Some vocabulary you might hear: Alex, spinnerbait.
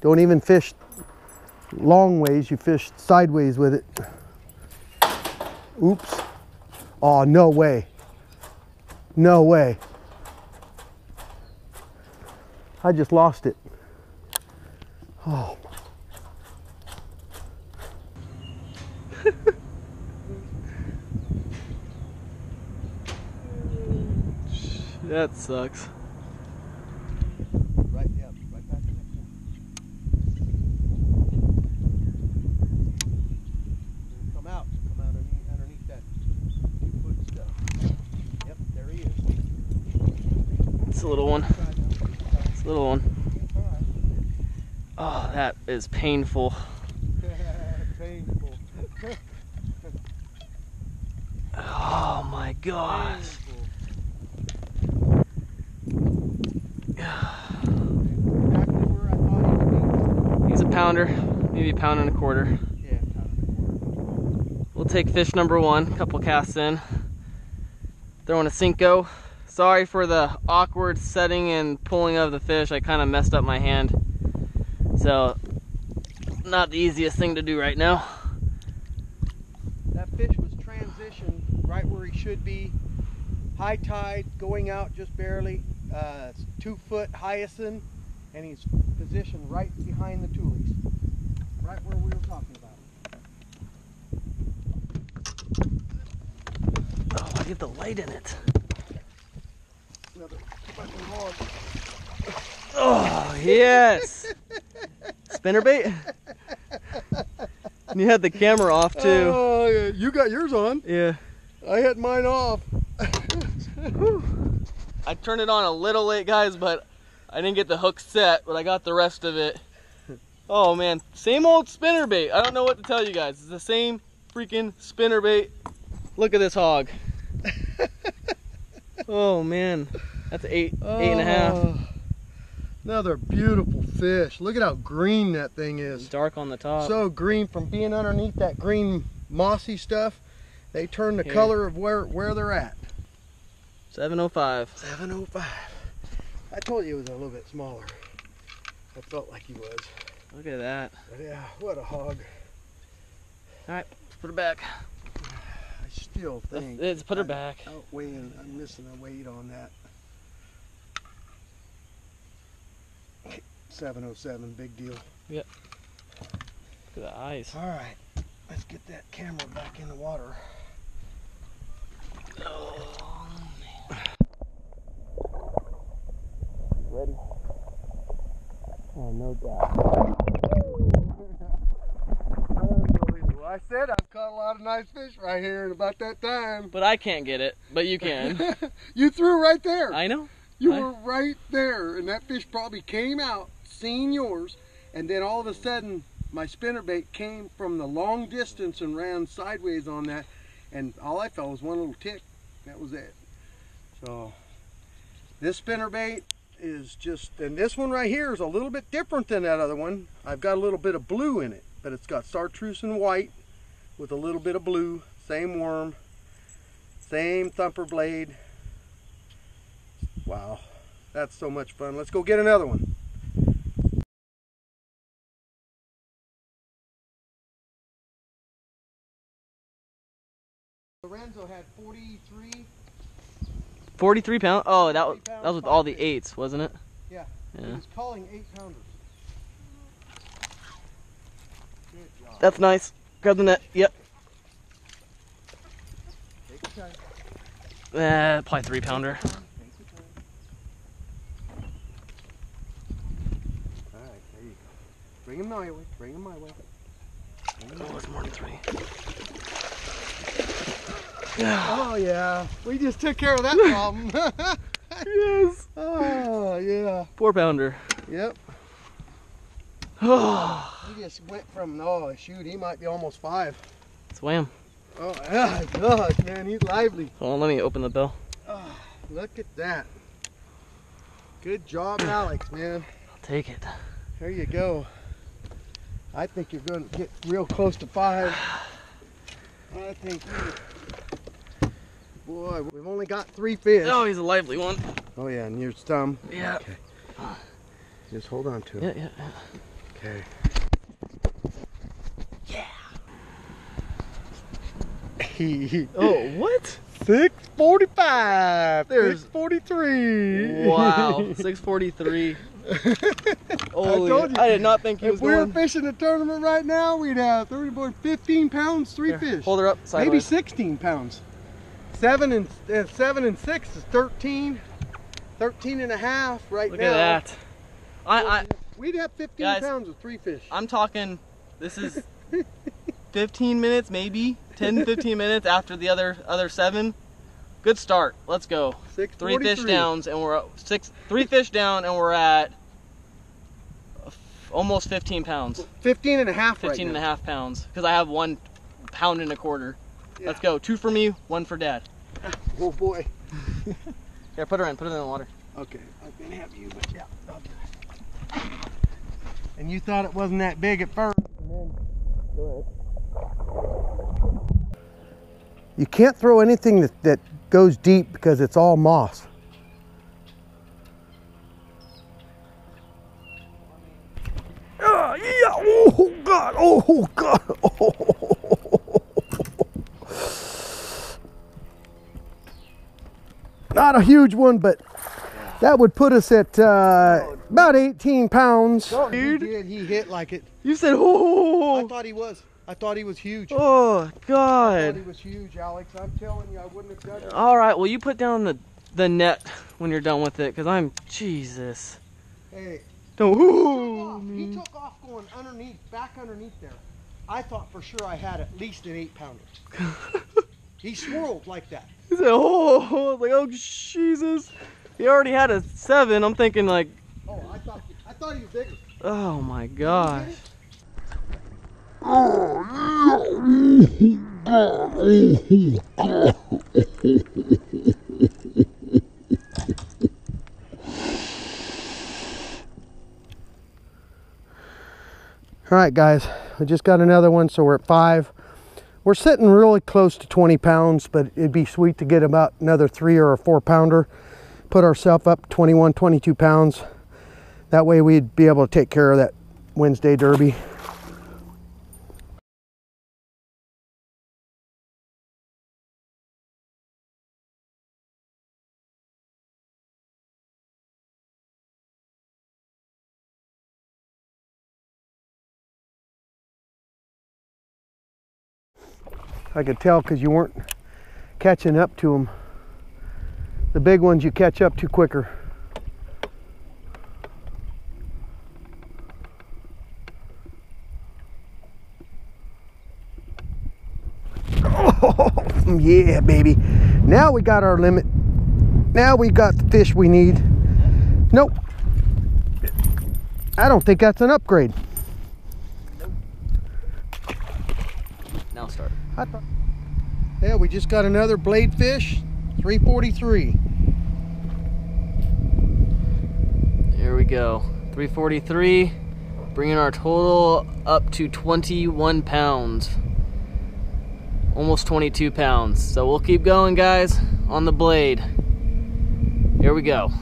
Don't even fish long ways, you fish sideways with it. Oops. Oh, no way. No way. I just lost it. Oh. That sucks. Right, yeah, right back to the next one. Come out underneath that 2 foot stuff. Yep, there he is. It's a little one. It's a little one. Oh, that is painful. Painful. Oh my gosh. He's a pounder, maybe a pound and a quarter. Yeah, pound and a quarter. We'll take fish number one, couple casts in. Throwing a Cinco. Sorry for the awkward setting and pulling of the fish. I kind of messed up my hand. So, not the easiest thing to do right now. That fish was transitioned right where he should be. High tide, going out just barely. 2 foot hyacinth, and he's positioned right behind the tulies, right where we were talking about. Oh, I get the light in it. Another fucking hog. Oh, yes. Spinnerbait? You had the camera off too. Oh, yeah. You got yours on. Yeah. I had mine off. I turned it on a little late, guys, but I didn't get the hook set, but I got the rest of it. Oh man, same old spinnerbait. I don't know what to tell you guys. It's the same freaking spinnerbait. Look at this hog. Oh man, that's eight and a half. Another beautiful fish. Look at how green that thing is. It's dark on the top. So green from being underneath that green mossy stuff. They turn the color of where they're at. 705. 705. I told you it was a little bit smaller. I felt like he was. Look at that. But yeah, what a hog. All right, let's put her back. I still think. Let's put her back. Outweighing, I'm missing a weight on that. 707, big deal. Yep. Look at the eyes. All right, let's get that camera back in the water. Oh. Ready? Oh, no doubt. Unbelievable. I said I've caught a lot of nice fish right here at about that time. But I can't get it, but you can. You threw right there. I know. You were right there, and that fish probably came out, seen yours, and then all of a sudden my spinnerbait came from the long distance and ran sideways on that, and all I felt was one little tick. That was it. So this spinnerbait is just, and this one right here is a little bit different than that other one. I've got a little bit of blue in it, but it's got chartreuse and white with a little bit of blue. Same worm, same thumper blade. Wow, that's so much fun. Let's go get another one. Lorenzo had 43. 43 pounds? Oh, that was with all the eights, wasn't it? Yeah. He was calling 8-pounders. Good job. That's nice. Grab the net. Yep. Take your time. Probably 3-pounder. Take your time. All right, there you go. Bring him my way. Bring him my way. Oh, it's more than 3. Oh yeah, we just took care of that problem. Yes. Oh yeah. 4-pounder. Yep. Oh. He just went from, oh shoot, he might be almost 5. Swam. Oh my gosh, man, he's lively. Hold on, let me open the bell. Oh, look at that. Good job, Alex, man. I'll take it. There you go. I think you're going to get real close to 5. I think. Boy, we've only got 3 fish. Oh, he's a lively one. Oh yeah, and your thumb. Yeah. Okay. Just hold on to it. Yeah, yeah. Okay. Yeah. Oh, what? 6:45. There's 6:43. Wow, 6:43. Holy, I did not think he was going. If we were fishing the tournament right now, we'd have 15 pounds, three fish. Hold her up sideways. Maybe 16 pounds. 7 and 6 is 13. 13 and a half right Look now. Look at that. We'd have 15 guys, pounds of three fish. I'm talking, this is 15 minutes, maybe 10-15 minutes after the other 7. Good start. Let's go. 6:43. Three fish down, and we're at almost 15 pounds. 15 and a half. 15 and a half pounds, because I have 1 pound and a quarter. Yeah. Let's go. 2 for me, 1 for Dad. Oh boy. Here, put her in. Put her in the water. Okay. I'm gonna have you, but yeah, I'll do it. And you thought it wasn't that big at first. And then, go ahead. You can't throw anything that goes deep because it's all moss. Oh, yeah. Oh God. Oh God. Oh. Not a huge one, but that would put us at about 18 pounds. No, dude, he hit like it. You said, oh. I thought he was. I thought he was huge. Oh, God. I thought he was huge, Alex. I'm telling you, I wouldn't have done it. All right, well, you put down the net when you're done with it, because I'm, Jesus. Hey. Don't, he took off going underneath, back underneath there. I thought for sure I had at least an 8-pounder. He swirled like that. He said, oh, I was like, oh, Jesus. He already had a 7. I'm thinking, like. Oh, I thought he was bigger. Oh, my gosh. Alright guys, I just got another one, so we're at 5. We're sitting really close to 20 pounds, but it'd be sweet to get about another 3 or a 4-pounder. Put ourselves up 21, 22 pounds. That way we'd be able to take care of that Wednesday derby. I could tell because you weren't catching up to them. The big ones you catch up to quicker. Oh, yeah, baby. Now we got our limit. Now we got the fish we need. Nope. I don't think that's an upgrade. Start. Yeah, we just got another blade fish, 343. Here we go, 343, bringing our total up to 21 pounds, almost 22 pounds. So we'll keep going, guys, on the blade. Here we go.